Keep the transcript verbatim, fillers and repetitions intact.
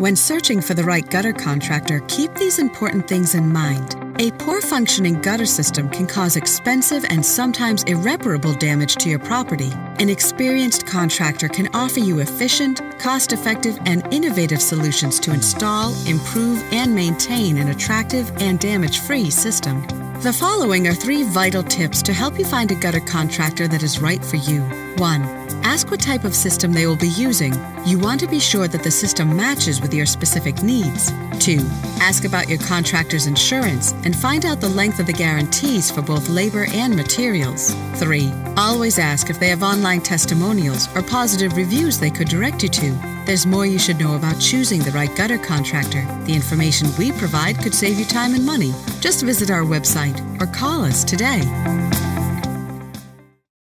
When searching for the right gutter contractor, keep these important things in mind. A poor functioning gutter system can cause expensive and sometimes irreparable damage to your property. An experienced contractor can offer you efficient, cost-effective, and innovative solutions to install, improve, and maintain an attractive and damage-free system. The following are three vital tips to help you find a gutter contractor that is right for you. One, ask what type of system they will be using. You want to be sure that the system matches with your specific needs. Two, ask about your contractor's insurance and find out the length of the guarantees for both labor and materials. Three, always ask if they have online testimonials or positive reviews they could direct you to. There's more you should know about choosing the right gutter contractor. The information we provide could save you time and money. Just visit our website or call us today.